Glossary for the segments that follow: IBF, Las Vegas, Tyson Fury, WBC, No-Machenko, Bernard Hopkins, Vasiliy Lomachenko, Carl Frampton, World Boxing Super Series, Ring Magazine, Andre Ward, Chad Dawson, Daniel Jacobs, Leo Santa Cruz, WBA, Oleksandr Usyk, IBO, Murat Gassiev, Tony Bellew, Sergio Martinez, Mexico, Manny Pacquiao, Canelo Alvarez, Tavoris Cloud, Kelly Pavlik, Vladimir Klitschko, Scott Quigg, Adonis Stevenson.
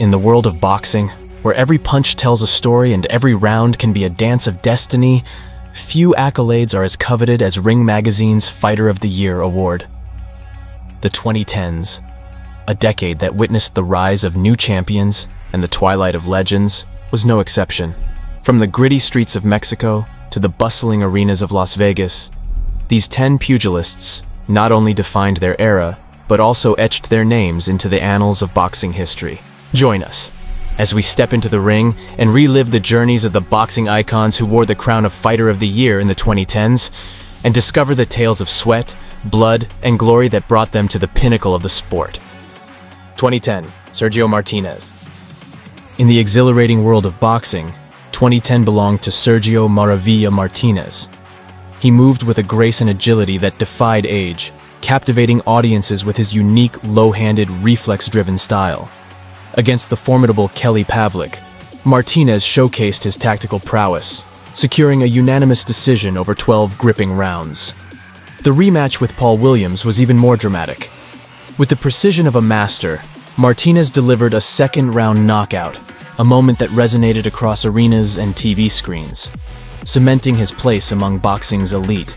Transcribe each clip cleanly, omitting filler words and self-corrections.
In the world of boxing, where every punch tells a story and every round can be a dance of destiny, few accolades are as coveted as Ring Magazine's Fighter of the Year award. The 2010s, a decade that witnessed the rise of new champions and the twilight of legends, was no exception. From the gritty streets of Mexico to the bustling arenas of Las Vegas, these 10 pugilists not only defined their era, but also etched their names into the annals of boxing history. Join us as we step into the ring and relive the journeys of the boxing icons who wore the crown of Fighter of the Year in the 2010s, and discover the tales of sweat, blood, and glory that brought them to the pinnacle of the sport. 2010, Sergio Martinez. In the exhilarating world of boxing, 2010 belonged to Sergio Maravilla Martinez. He moved with a grace and agility that defied age, captivating audiences with his unique, low-handed, reflex-driven style. Against the formidable Kelly Pavlik, Martinez showcased his tactical prowess, securing a unanimous decision over 12 gripping rounds. The rematch with Paul Williams was even more dramatic. With the precision of a master, Martinez delivered a second-round knockout, a moment that resonated across arenas and TV screens, cementing his place among boxing's elite.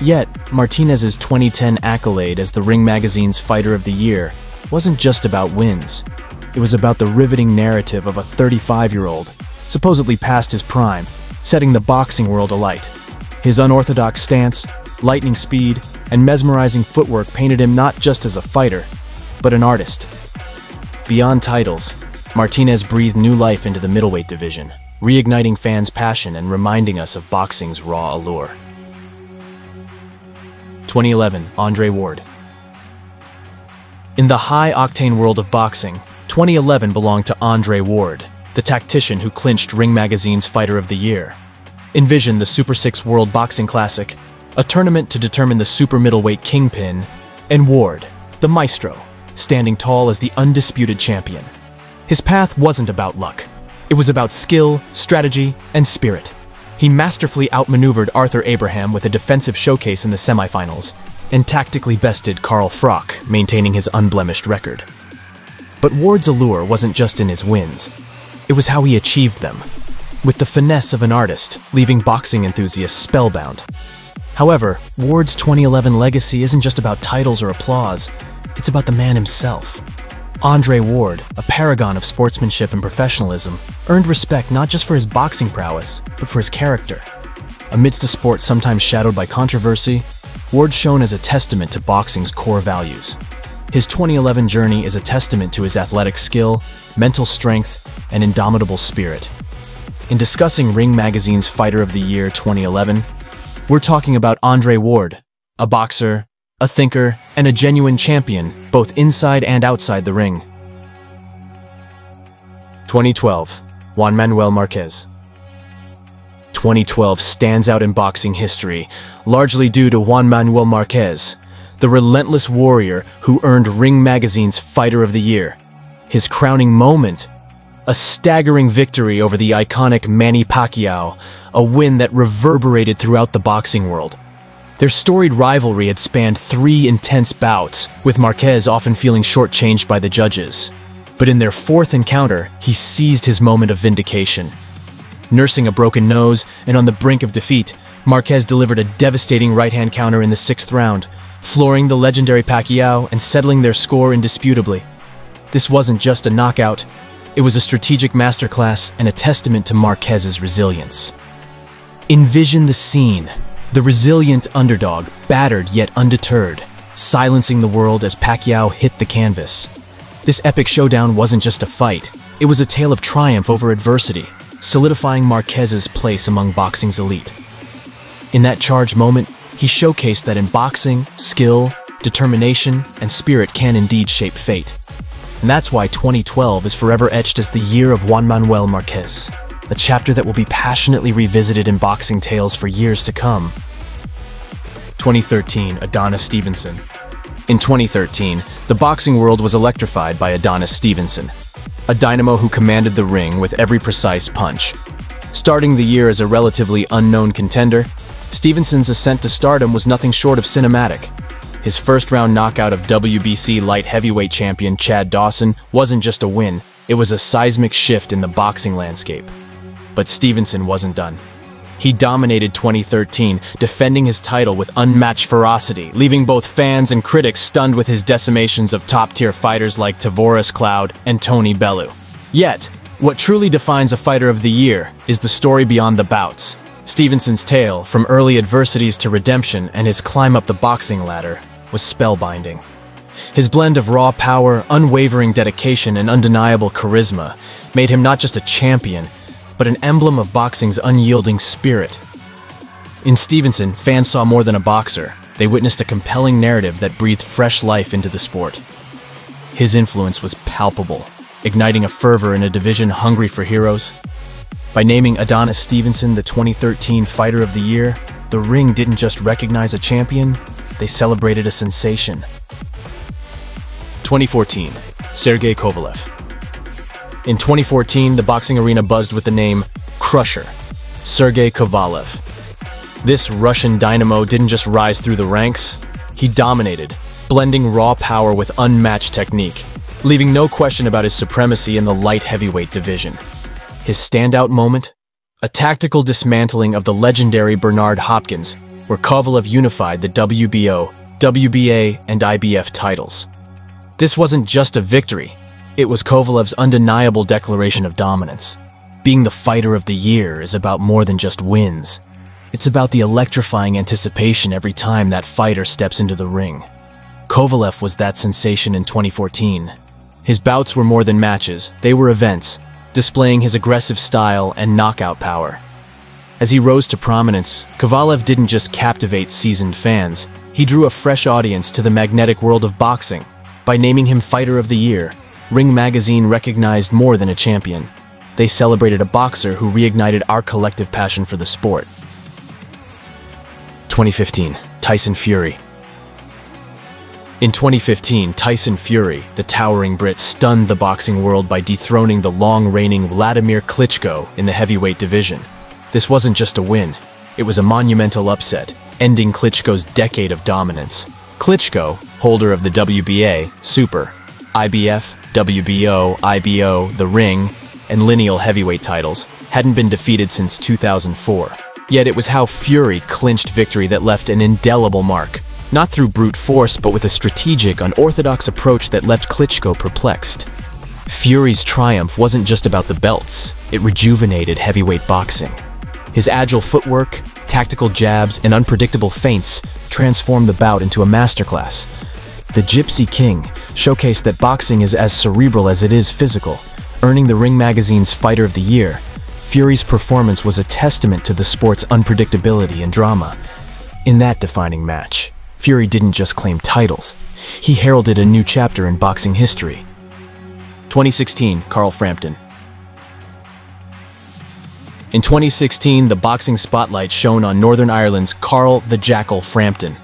Yet, Martinez's 2010 accolade as the Ring Magazine's Fighter of the Year wasn't just about wins. It was about the riveting narrative of a 35-year-old, supposedly past his prime, setting the boxing world alight. His unorthodox stance, lightning speed, and mesmerizing footwork painted him not just as a fighter, but an artist. Beyond titles, Martinez breathed new life into the middleweight division, reigniting fans' passion and reminding us of boxing's raw allure. 2011, Andre Ward. In the high-octane world of boxing, 2011 belonged to Andre Ward, the tactician who clinched Ring Magazine's Fighter of the Year. Envision the Super Six World Boxing Classic, a tournament to determine the super middleweight kingpin, and Ward, the maestro, standing tall as the undisputed champion. His path wasn't about luck. It was about skill, strategy, and spirit. He masterfully outmaneuvered Arthur Abraham with a defensive showcase in the semifinals, and tactically bested Carl Froch, maintaining his unblemished record. But Ward's allure wasn't just in his wins. It was how he achieved them, with the finesse of an artist, leaving boxing enthusiasts spellbound. However, Ward's 2011 legacy isn't just about titles or applause. It's about the man himself. Andre Ward, a paragon of sportsmanship and professionalism, earned respect not just for his boxing prowess, but for his character. Amidst a sport sometimes shadowed by controversy, Ward shone as a testament to boxing's core values. His 2011 journey is a testament to his athletic skill, mental strength, and indomitable spirit. In discussing Ring Magazine's Fighter of the Year 2011, we're talking about Andre Ward, a boxer, a thinker, and a genuine champion, both inside and outside the ring. 2012, Juan Manuel Marquez. 2012 stands out in boxing history, largely due to Juan Manuel Marquez, the relentless warrior who earned Ring Magazine's Fighter of the Year. His crowning moment, a staggering victory over the iconic Manny Pacquiao, a win that reverberated throughout the boxing world. Their storied rivalry had spanned 3 intense bouts, with Marquez often feeling shortchanged by the judges. But in their 4th encounter, he seized his moment of vindication. Nursing a broken nose and on the brink of defeat, Marquez delivered a devastating right-hand counter in the 6th round, flooring the legendary Pacquiao and settling their score indisputably. This wasn't just a knockout, it was a strategic masterclass and a testament to Marquez's resilience. Envision the scene, the resilient underdog, battered yet undeterred, silencing the world as Pacquiao hit the canvas. This epic showdown wasn't just a fight, it was a tale of triumph over adversity, solidifying Marquez's place among boxing's elite. In that charged moment, he showcased that in boxing, skill, determination, and spirit can indeed shape fate. And that's why 2012 is forever etched as the year of Juan Manuel Marquez, a chapter that will be passionately revisited in boxing tales for years to come. 2013, Adonis Stevenson. In 2013, the boxing world was electrified by Adonis Stevenson, a dynamo who commanded the ring with every precise punch. Starting the year as a relatively unknown contender, Stevenson's ascent to stardom was nothing short of cinematic. His first-round knockout of WBC light heavyweight champion Chad Dawson wasn't just a win, It was a seismic shift in the boxing landscape. But Stevenson wasn't done. He dominated 2013, defending his title with unmatched ferocity, leaving both fans and critics stunned with his decimations of top-tier fighters like Tavoris Cloud and Tony Bellew. Yet, what truly defines a fighter of the year is the story beyond the bouts. Stevenson's tale, from early adversities to redemption and his climb up the boxing ladder, was spellbinding. His blend of raw power, unwavering dedication, and undeniable charisma made him not just a champion, but an emblem of boxing's unyielding spirit. In Stevenson, fans saw more than a boxer. They witnessed a compelling narrative that breathed fresh life into the sport. His influence was palpable, igniting a fervor in a division hungry for heroes. By naming Adonis Stevenson the 2013 Fighter of the Year, the ring didn't just recognize a champion, they celebrated a sensation. 2014, Sergey Kovalev. In 2014, the boxing arena buzzed with the name Crusher, Sergey Kovalev. This Russian dynamo didn't just rise through the ranks, he dominated, blending raw power with unmatched technique, leaving no question about his supremacy in the light heavyweight division. His standout moment? A tactical dismantling of the legendary Bernard Hopkins, where Kovalev unified the WBO, WBA, and IBF titles. This wasn't just a victory. It was Kovalev's undeniable declaration of dominance. Being the fighter of the year is about more than just wins. It's about the electrifying anticipation every time that fighter steps into the ring. Kovalev was that sensation in 2014. His bouts were more than matches, they were events, displaying his aggressive style and knockout power. As he rose to prominence, Kovalev didn't just captivate seasoned fans, he drew a fresh audience to the magnetic world of boxing. By naming him Fighter of the Year, Ring Magazine recognized more than a champion. They celebrated a boxer who reignited our collective passion for the sport. 2015, Tyson Fury. In 2015, Tyson Fury, the towering Brit, stunned the boxing world by dethroning the long-reigning Vladimir Klitschko in the heavyweight division. This wasn't just a win. It was a monumental upset, ending Klitschko's decade of dominance. Klitschko, holder of the WBA, Super, IBF, WBO, IBO, the Ring, and lineal heavyweight titles, hadn't been defeated since 2004. Yet it was how Fury clinched victory that left an indelible mark, not through brute force but with a strategic, unorthodox approach that left Klitschko perplexed. Fury's triumph wasn't just about the belts, it rejuvenated heavyweight boxing. His agile footwork, tactical jabs, and unpredictable feints transformed the bout into a masterclass. The Gypsy King showcased that boxing is as cerebral as it is physical. Earning the Ring Magazine's Fighter of the Year, Fury's performance was a testament to the sport's unpredictability and drama. In that defining match, Fury didn't just claim titles, he heralded a new chapter in boxing history. 2016, Carl Frampton. In 2016, the boxing spotlight shone on Northern Ireland's Carl the Jackal Frampton.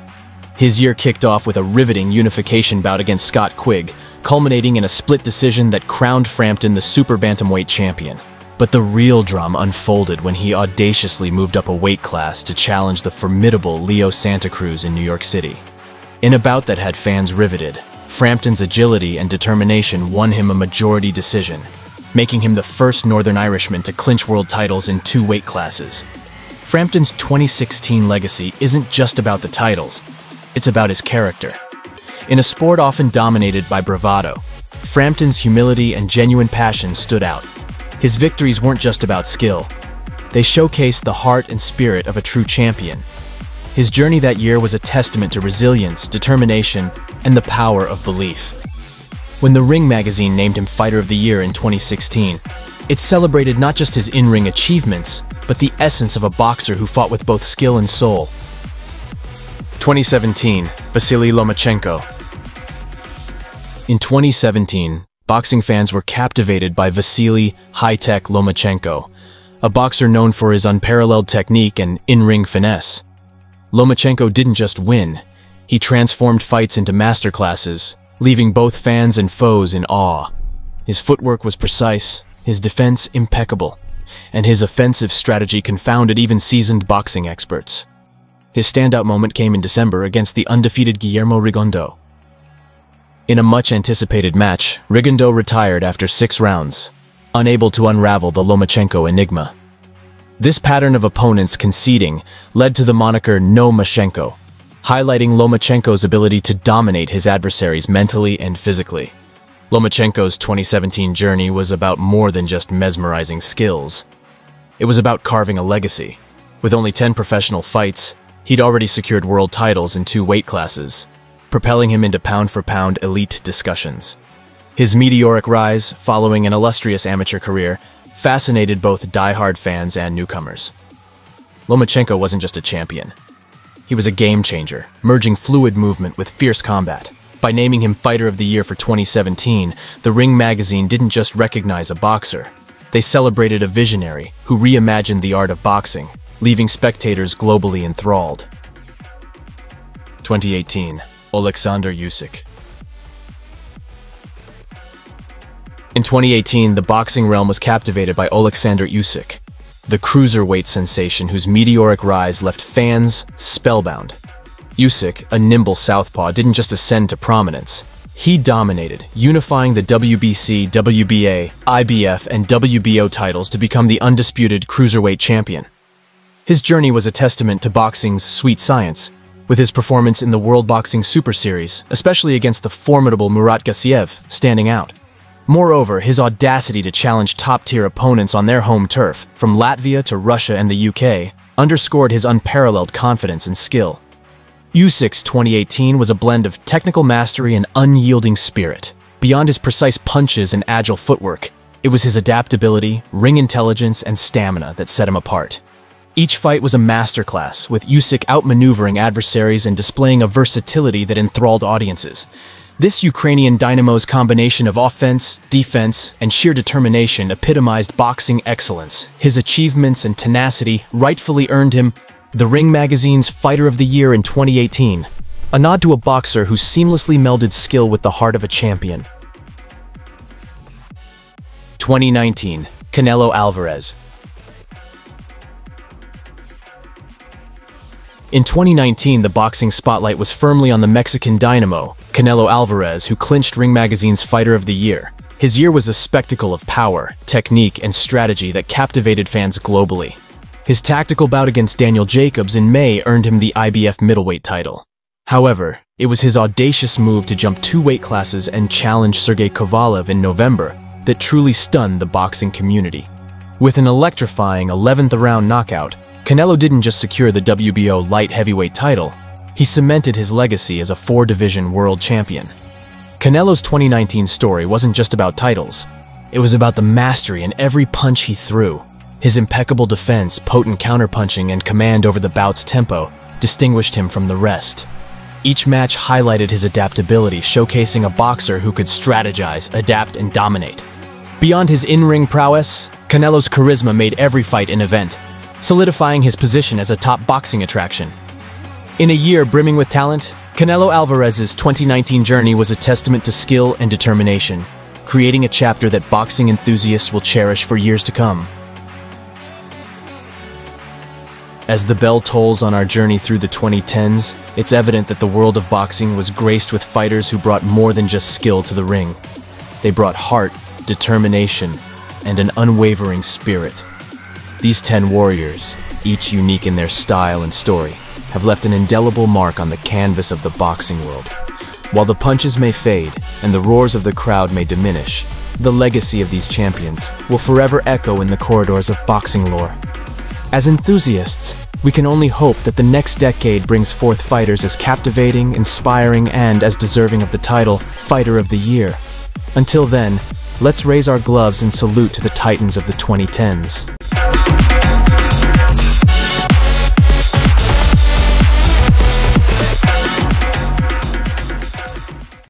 His year kicked off with a riveting unification bout against Scott Quigg, culminating in a split decision that crowned Frampton the super bantamweight champion. But the real drama unfolded when he audaciously moved up a weight class to challenge the formidable Leo Santa Cruz in New York City. In a bout that had fans riveted, Frampton's agility and determination won him a majority decision, making him the first Northern Irishman to clinch world titles in two weight classes. Frampton's 2016 legacy isn't just about the titles. It's about his character. In a sport often dominated by bravado, Frampton's humility and genuine passion stood out. His victories weren't just about skill. They showcased the heart and spirit of a true champion. His journey that year was a testament to resilience, determination, and the power of belief. When the Ring Magazine named him Fighter of the Year in 2016, it celebrated not just his in-ring achievements, but the essence of a boxer who fought with both skill and soul. 2017, Vasiliy Lomachenko. In 2017, boxing fans were captivated by Vasiliy High-Tech Lomachenko, a boxer known for his unparalleled technique and in-ring finesse. Lomachenko didn't just win, he transformed fights into masterclasses, leaving both fans and foes in awe. His footwork was precise, his defense impeccable, and his offensive strategy confounded even seasoned boxing experts. His standout moment came in December against the undefeated Guillermo Rigondeaux. In a much-anticipated match, Rigondeaux retired after 6 rounds, unable to unravel the Lomachenko enigma. This pattern of opponents conceding led to the moniker No-Machenko, highlighting Lomachenko's ability to dominate his adversaries mentally and physically. Lomachenko's 2017 journey was about more than just mesmerizing skills. It was about carving a legacy. With only 10 professional fights, he'd already secured world titles in 2 weight classes, propelling him into pound-for-pound elite discussions. His meteoric rise, following an illustrious amateur career, fascinated both die-hard fans and newcomers. Lomachenko wasn't just a champion. He was a game-changer, merging fluid movement with fierce combat. By naming him Fighter of the Year for 2017, the Ring Magazine didn't just recognize a boxer. They celebrated a visionary who reimagined the art of boxing, leaving spectators globally enthralled. 2018. Oleksandr Usyk. In 2018, the boxing realm was captivated by Oleksandr Usyk, the cruiserweight sensation whose meteoric rise left fans spellbound. Usyk, a nimble southpaw, didn't just ascend to prominence. He dominated, unifying the WBC, WBA, IBF, and WBO titles to become the undisputed cruiserweight champion. His journey was a testament to boxing's sweet science, with his performance in the World Boxing Super Series, especially against the formidable Murat Gassiev, standing out. Moreover, his audacity to challenge top-tier opponents on their home turf, from Latvia to Russia and the UK, underscored his unparalleled confidence and skill. Usyk's 2018 was a blend of technical mastery and unyielding spirit. Beyond his precise punches and agile footwork, it was his adaptability, ring intelligence, and stamina that set him apart. Each fight was a masterclass, with Usyk outmaneuvering adversaries and displaying a versatility that enthralled audiences. This Ukrainian dynamo's combination of offense, defense, and sheer determination epitomized boxing excellence. His achievements and tenacity rightfully earned him the Ring Magazine's Fighter of the Year in 2018, a nod to a boxer who seamlessly melded skill with the heart of a champion. 2019. Canelo Alvarez. In 2019, the boxing spotlight was firmly on the Mexican dynamo, Canelo Alvarez, who clinched Ring Magazine's Fighter of the Year. His year was a spectacle of power, technique, and strategy that captivated fans globally. His tactical bout against Daniel Jacobs in May earned him the IBF middleweight title. However, it was his audacious move to jump 2 weight classes and challenge Sergey Kovalev in November that truly stunned the boxing community. With an electrifying 11th round knockout, Canelo didn't just secure the WBO light heavyweight title, he cemented his legacy as a 4-division world champion. Canelo's 2019 story wasn't just about titles. It was about the mastery in every punch he threw. His impeccable defense, potent counterpunching, and command over the bout's tempo distinguished him from the rest. Each match highlighted his adaptability, showcasing a boxer who could strategize, adapt, and dominate. Beyond his in-ring prowess, Canelo's charisma made every fight an event, solidifying his position as a top boxing attraction. In a year brimming with talent, Canelo Alvarez's 2019 journey was a testament to skill and determination, creating a chapter that boxing enthusiasts will cherish for years to come. As the bell tolls on our journey through the 2010s, it's evident that the world of boxing was graced with fighters who brought more than just skill to the ring. They brought heart, determination, and an unwavering spirit. These 10 warriors, each unique in their style and story, have left an indelible mark on the canvas of the boxing world. While the punches may fade and the roars of the crowd may diminish, the legacy of these champions will forever echo in the corridors of boxing lore. As enthusiasts, we can only hope that the next decade brings forth fighters as captivating, inspiring, and as deserving of the title Fighter of the Year. Until then, let's raise our gloves and salute to the titans of the 2010s.